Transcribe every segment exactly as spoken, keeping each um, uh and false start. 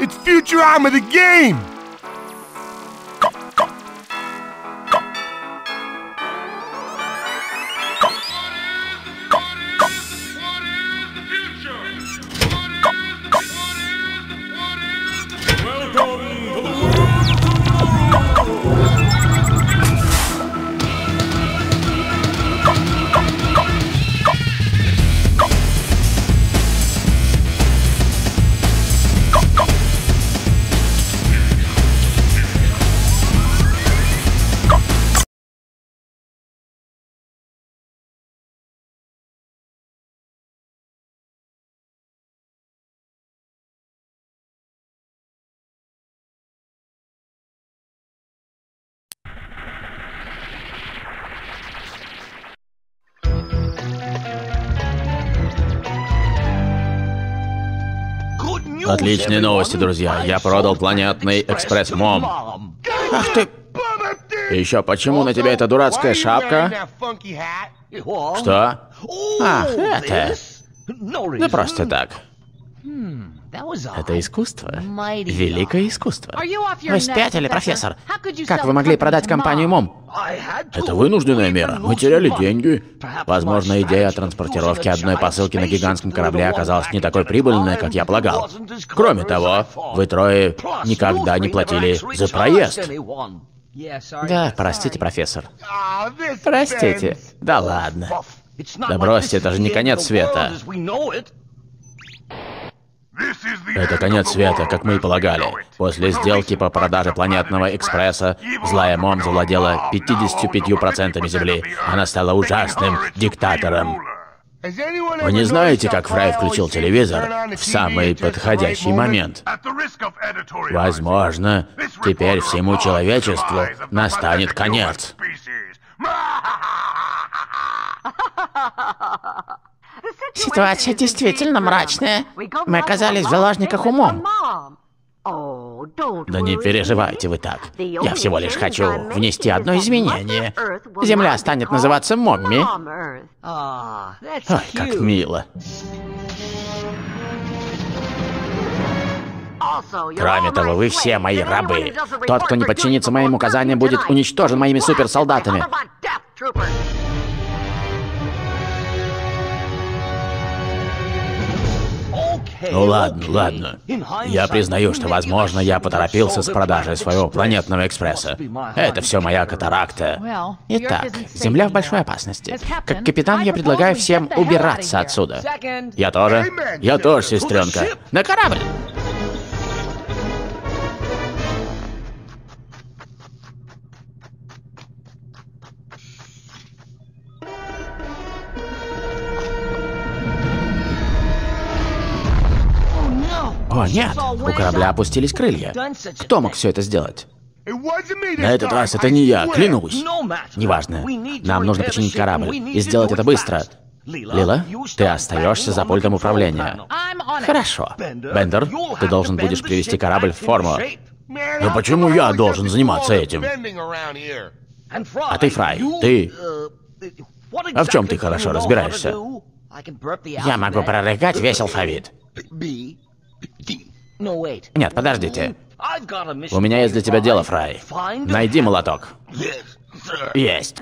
It's Futurama the game! Отличные новости, друзья. Я продал Планетный Экспресс Мом. Ах ты... И еще почему на тебя эта дурацкая шапка? Что? Ах, это... Да просто так. Это искусство. Великое искусство. Вы спятили, профессор? Как вы могли продать компанию Мом? Это вынужденная мера. Мы теряли деньги. Возможно, идея о транспортировке одной посылки на гигантском корабле оказалась не такой прибыльной, как я полагал. Кроме того, вы трое никогда не платили за проезд. Да, простите, профессор. Простите. Да ладно. Да бросьте, это же не конец света. Это конец света, как мы и полагали. После сделки по продаже Планетного Экспресса злая Мом завладела пятьюдесятью пятью процентами земли. Она стала ужасным диктатором. Вы не знаете, как Фрай включил телевизор в самый подходящий момент? Возможно, теперь всему человечеству настанет конец. Ситуация действительно мрачная. Мы оказались в заложниках умом. Да не переживайте вы так. Я всего лишь хочу внести одно изменение. Земля станет называться Момми. Ой, как мило. Кроме того, вы все мои рабы. Тот, кто не подчинится моим указаниям, будет уничтожен моими суперсолдатами. Ну ладно, ладно. Я признаю, что, возможно, я поторопился с продажей своего Планетного Экспресса. Это все моя катаракта. Итак, Земля в большой опасности. Как капитан, я предлагаю всем убираться отсюда. Я тоже. Я тоже, сестренка. На корабль! О, нет! У корабля опустились крылья. Кто мог все это сделать? На этот раз это не я, клянусь. Неважно. Нам нужно починить корабль и сделать это быстро. Лила, ты остаешься за пультом управления. Хорошо. Бендер, ты должен будешь привести корабль в форму. Но почему я должен заниматься этим? А ты, Фрай, ты... А в чем ты хорошо разбираешься? Я могу прорыгать весь алфавит. Нет, подождите. У меня есть для тебя дело, Фрай. Найди молоток. Есть.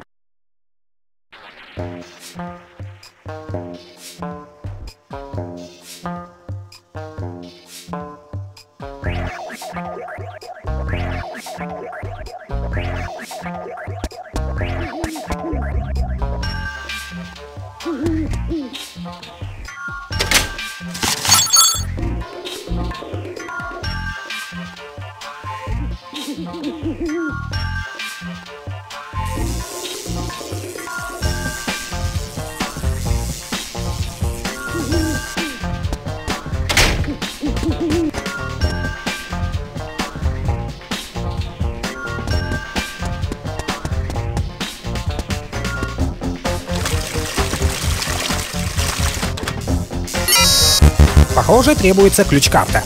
Похоже, требуется ключ-карта.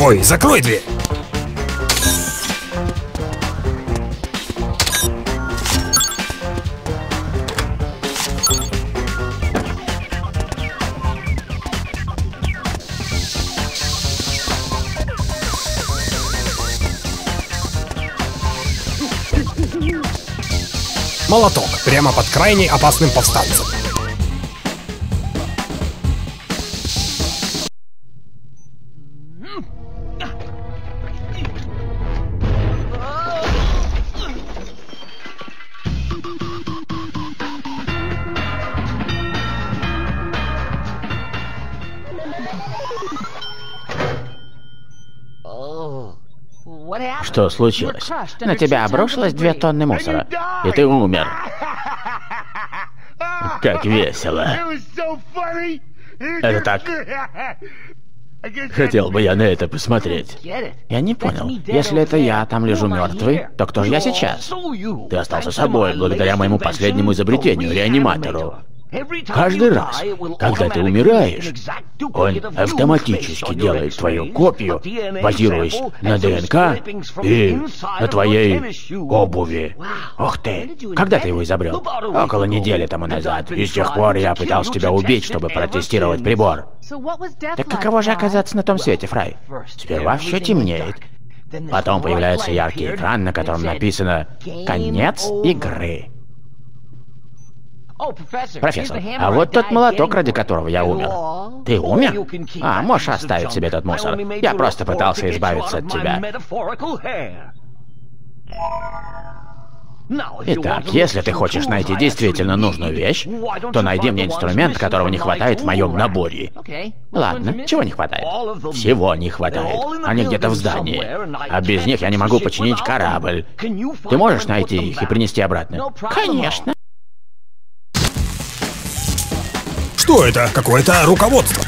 Ой, закрой дверь! Молоток, прямо под крайне опасным повстанцем. Что случилось? На тебя обрушилось две тонны мусора, и ты умер. Как весело. Это так. Хотел бы я на это посмотреть. Я не понял. Если это я там лежу мертвый, то кто же я сейчас? Ты остался собой благодаря моему последнему изобретению, реаниматору. Каждый раз, когда ты умираешь, он автоматически делает твою копию, базируясь на ДНК и на твоей обуви. Ух ты! Когда ты его изобрел? Около недели тому назад. И с тех пор я пытался тебя убить, чтобы протестировать прибор. Так каково же оказаться на том свете, Фрай? Сперва все темнеет. Потом появляется яркий экран, на котором написано «Конец игры». Профессор, а вот тот молоток, ради которого я умер. Ты умер? А, можешь оставить себе этот мусор. Я просто пытался избавиться от тебя. Итак, если ты хочешь найти действительно нужную вещь, то найди мне инструмент, которого не хватает в моем наборе. Ладно, чего не хватает? Всего не хватает. Они где-то в здании. А без них я не могу починить корабль. Ты можешь найти их и принести обратно? Конечно. Что это? Какое-то руководство.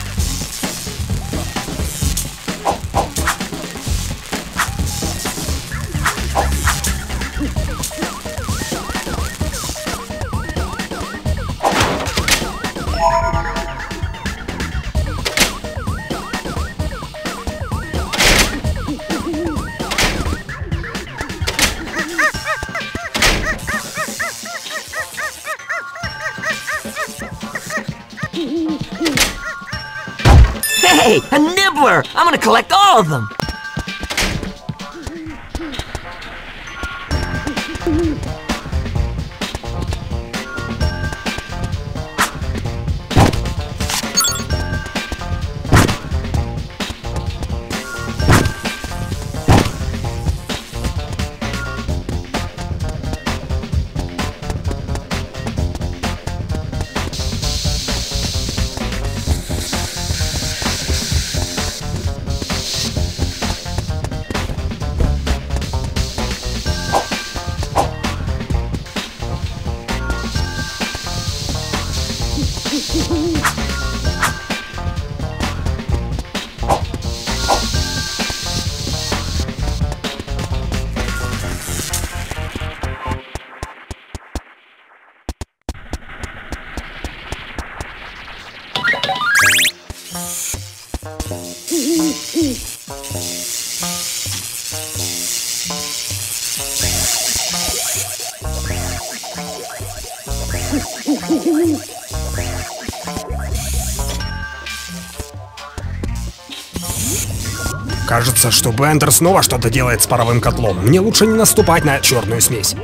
Hey, a nibbler! I'm gonna collect all of them! Кажется, что Бендер снова что-то делает с паровым котлом. Мне лучше не наступать на черную смесь.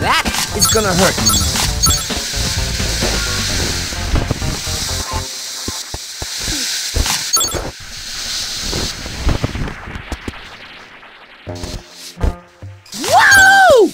That is gonna hurt me. Whoa!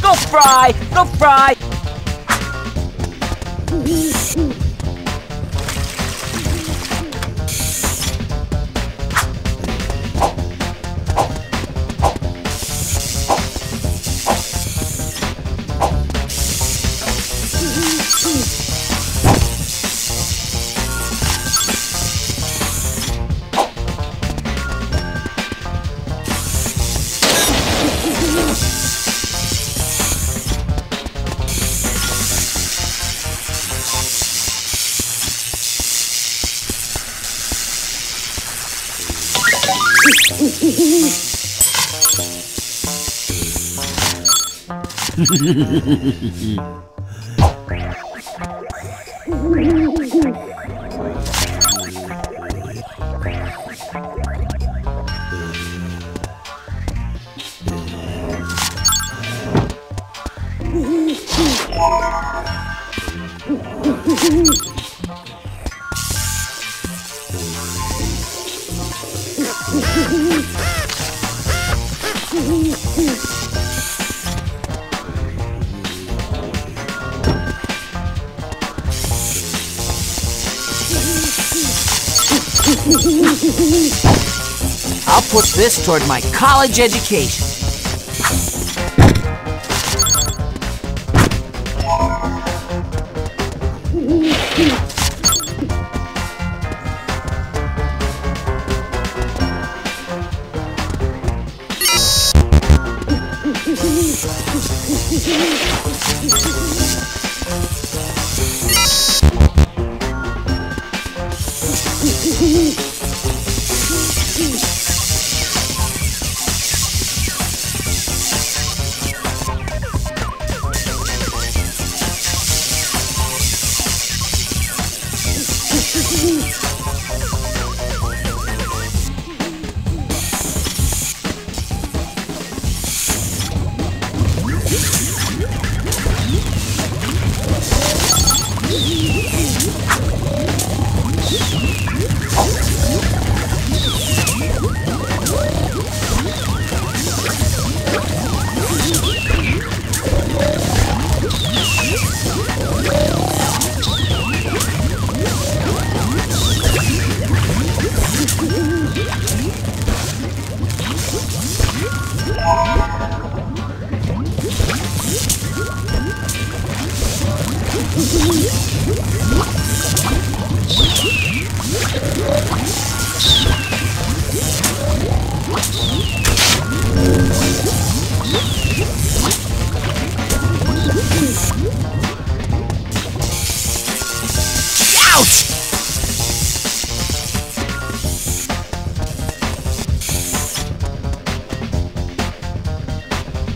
Go Fry! Go Fry! I'll put this toward my college education. Oh!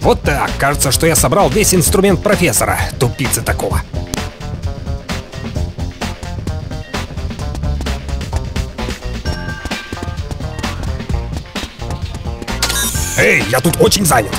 Вот так. Кажется, что я собрал весь инструмент профессора. Тупица такого. Эй, я тут очень занят.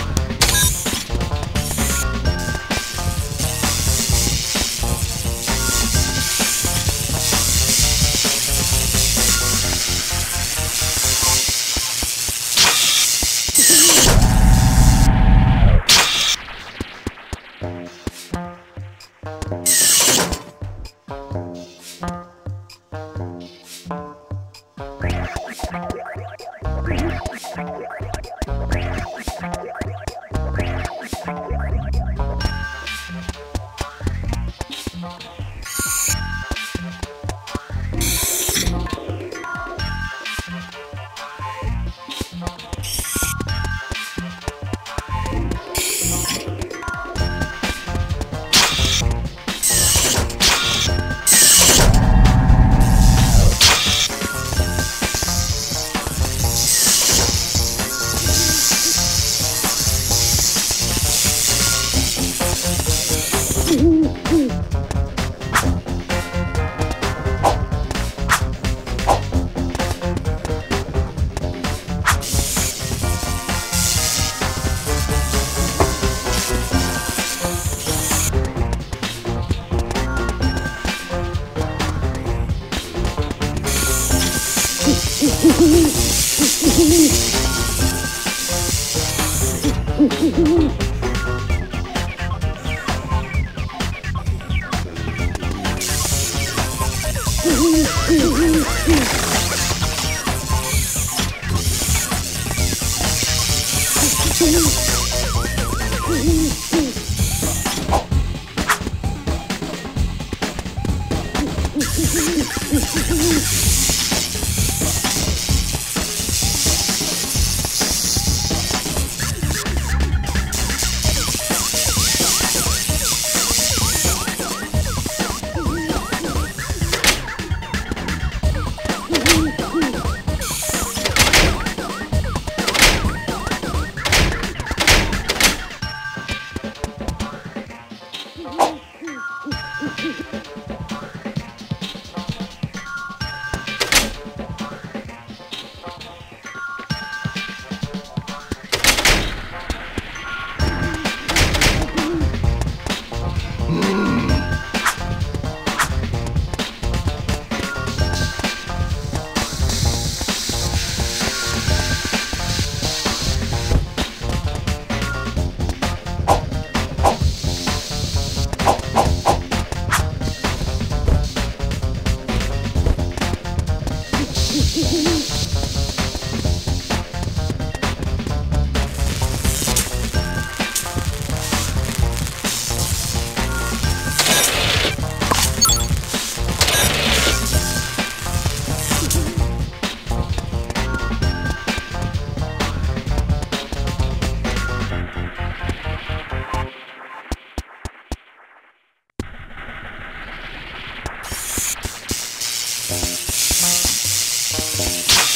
Thanks.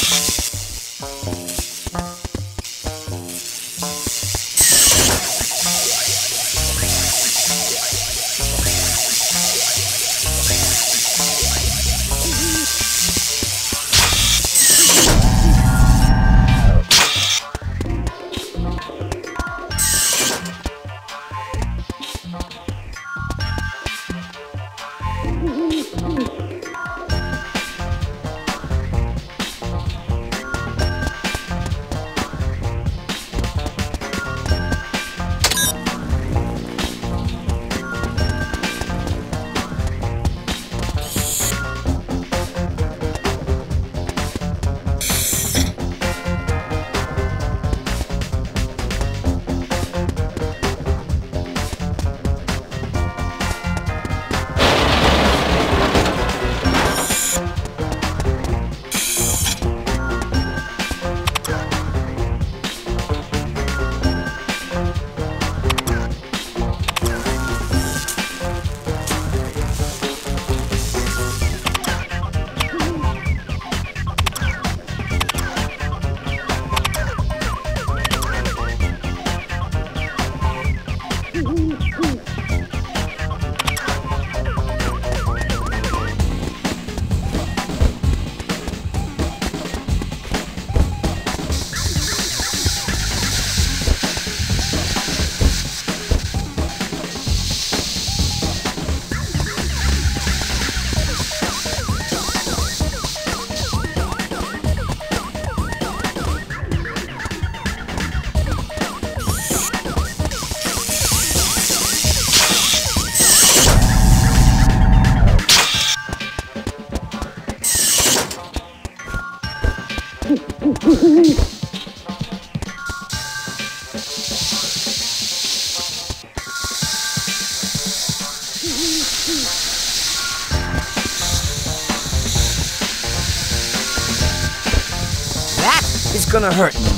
That is gonna hurt me.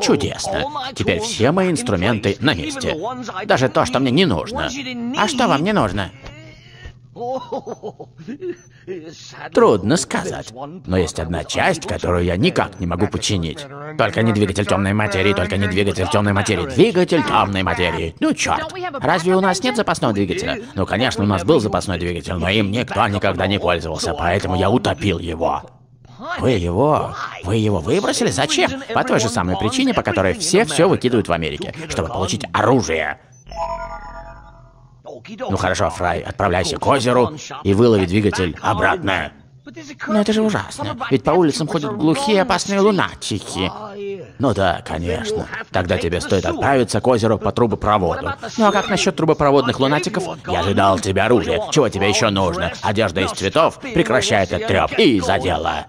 Чудесно. Теперь все мои инструменты на месте. Даже то, что мне не нужно. А что вам не нужно? Трудно сказать. Но есть одна часть, которую я никак не могу починить. Только не двигатель темной материи, только не двигатель темной материи. Двигатель темной материи. Ну черт. Разве у нас нет запасного двигателя? Ну конечно, у нас был запасной двигатель, но им никто никогда не пользовался, поэтому я утопил его. Вы его? Вы его выбросили? Зачем? По той же самой причине, по которой все все выкидывают в Америке, чтобы получить оружие. Ну хорошо, Фрай, отправляйся к озеру и вылови двигатель обратно. Но это же ужасно, ведь по улицам ходят глухие опасные лунатики. Ну да, конечно. Тогда тебе стоит отправиться к озеру по трубопроводу. Ну а как насчет трубопроводных лунатиков? Я же дал тебе оружие, чего тебе еще нужно? Одежда из цветов прекращает этот треп и за дело.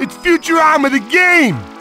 It's Futurama the game!